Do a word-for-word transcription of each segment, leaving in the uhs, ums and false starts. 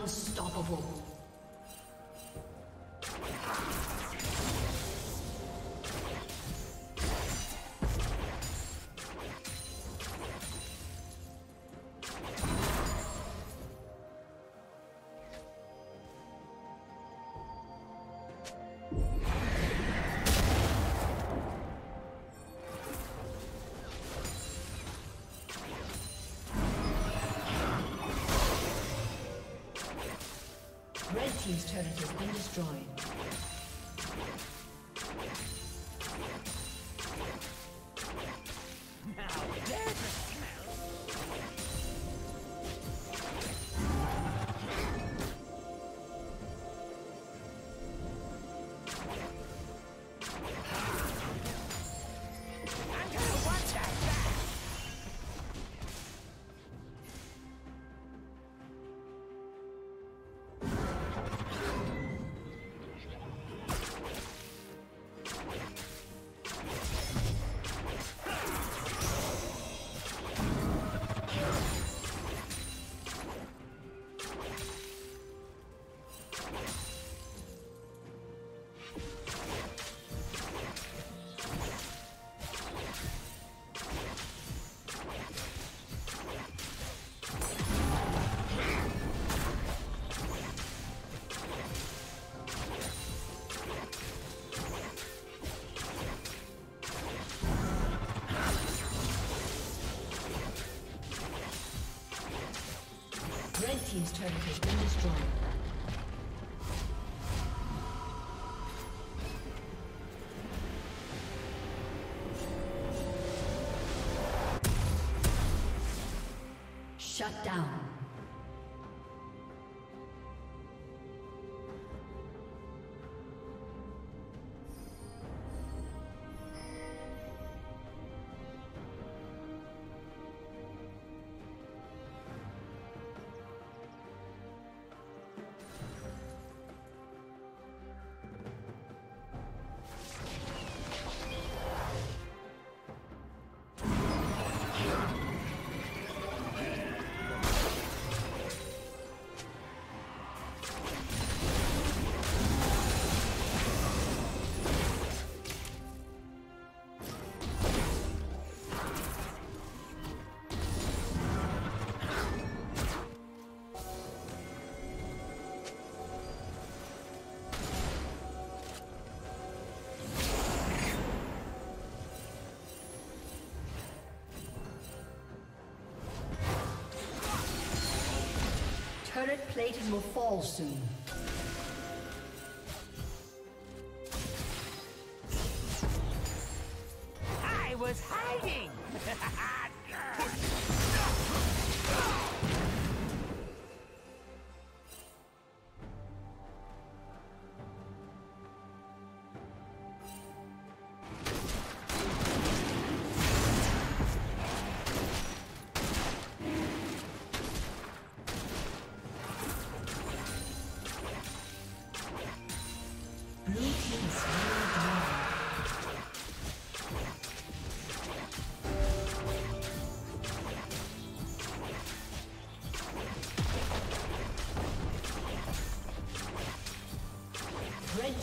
Unstoppable. Team's turret has been destroyed. Team's turret has been destroyed. Turret plating will fall soon. I was hiding! Blue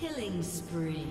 Killing spree.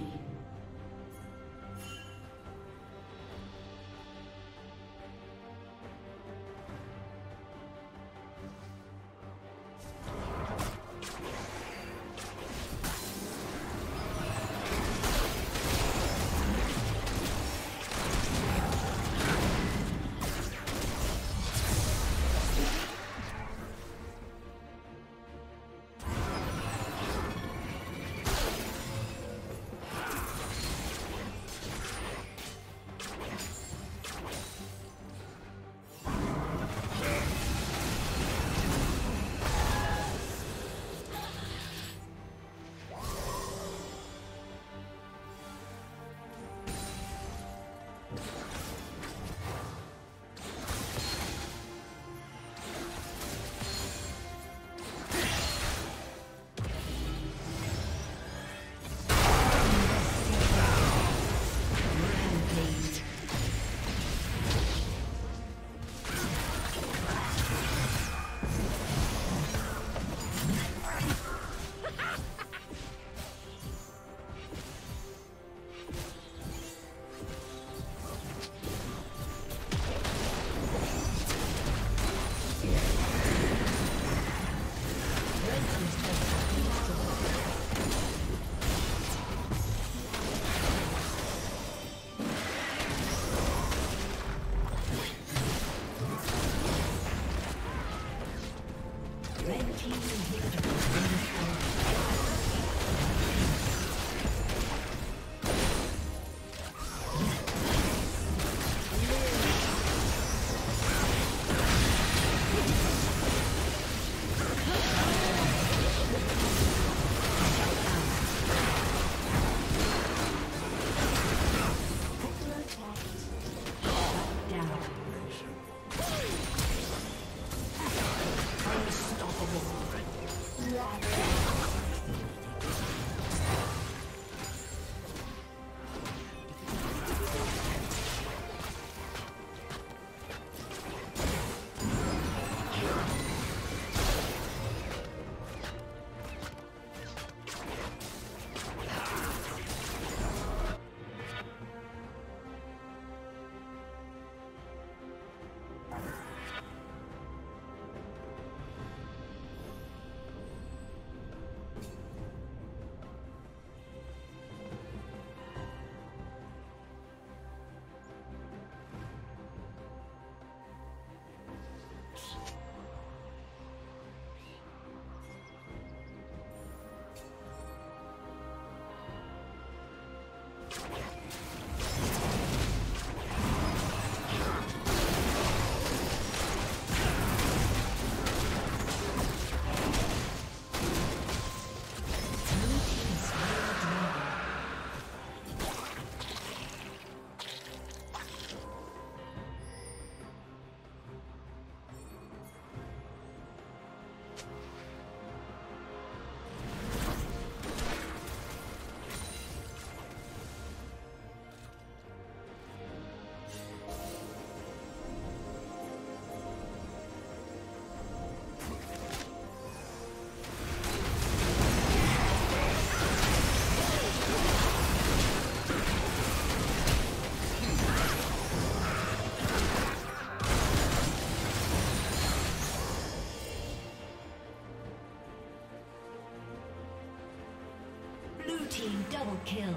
Team double kill.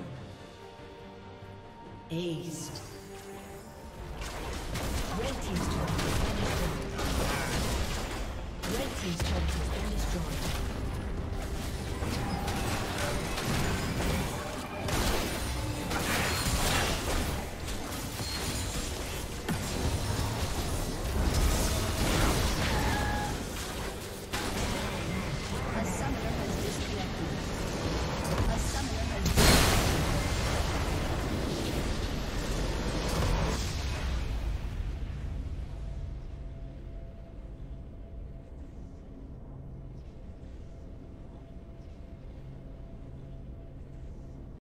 Aced. Red team's turret has been destroyed. Red team's turret has been destroyed.